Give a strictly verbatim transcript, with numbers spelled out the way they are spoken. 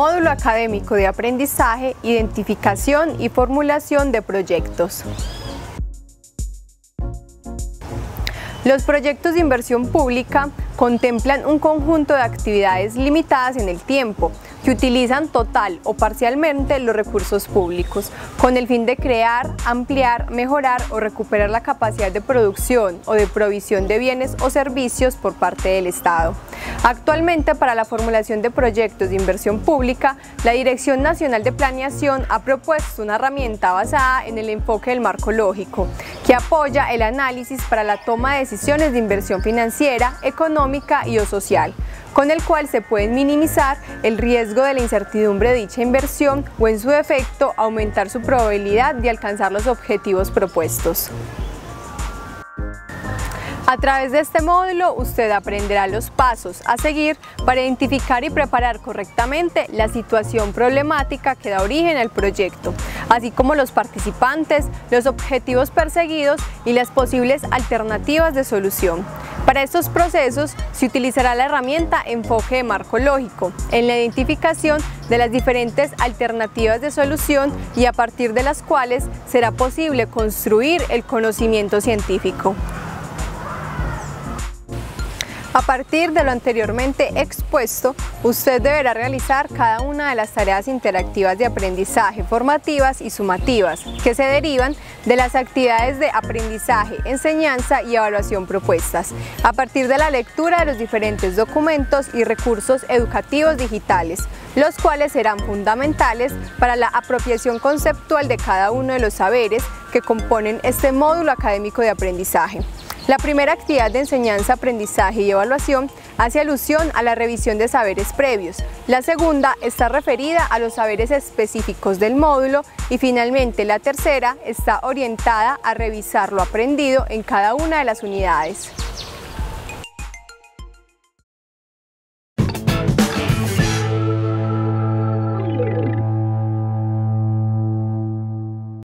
Módulo Académico de Aprendizaje, Identificación y Formulación de Proyectos. Los proyectos de inversión pública contemplan un conjunto de actividades limitadas en el tiempo que utilizan total o parcialmente los recursos públicos con el fin de crear, ampliar, mejorar o recuperar la capacidad de producción o de provisión de bienes o servicios por parte del Estado. Actualmente, para la formulación de proyectos de inversión pública, la Dirección Nacional de Planeación ha propuesto una herramienta basada en el enfoque del marco lógico, que apoya el análisis para la toma de decisiones de inversión financiera, económica y o social, con el cual se pueden minimizar el riesgo de la incertidumbre de dicha inversión o, en su defecto, aumentar su probabilidad de alcanzar los objetivos propuestos. A través de este módulo, usted aprenderá los pasos a seguir para identificar y preparar correctamente la situación problemática que da origen al proyecto, así como los participantes, los objetivos perseguidos y las posibles alternativas de solución. Para estos procesos se utilizará la herramienta Enfoque de Marco Lógico en la identificación de las diferentes alternativas de solución y a partir de las cuales será posible construir el conocimiento científico. A partir de lo anteriormente expuesto, usted deberá realizar cada una de las tareas interactivas de aprendizaje formativas y sumativas que se derivan de las actividades de aprendizaje, enseñanza y evaluación propuestas, a partir de la lectura de los diferentes documentos y recursos educativos digitales, los cuales serán fundamentales para la apropiación conceptual de cada uno de los saberes que componen este módulo académico de aprendizaje. La primera actividad de enseñanza, aprendizaje y evaluación hace alusión a la revisión de saberes previos. La segunda está referida a los saberes específicos del módulo y finalmente la tercera está orientada a revisar lo aprendido en cada una de las unidades.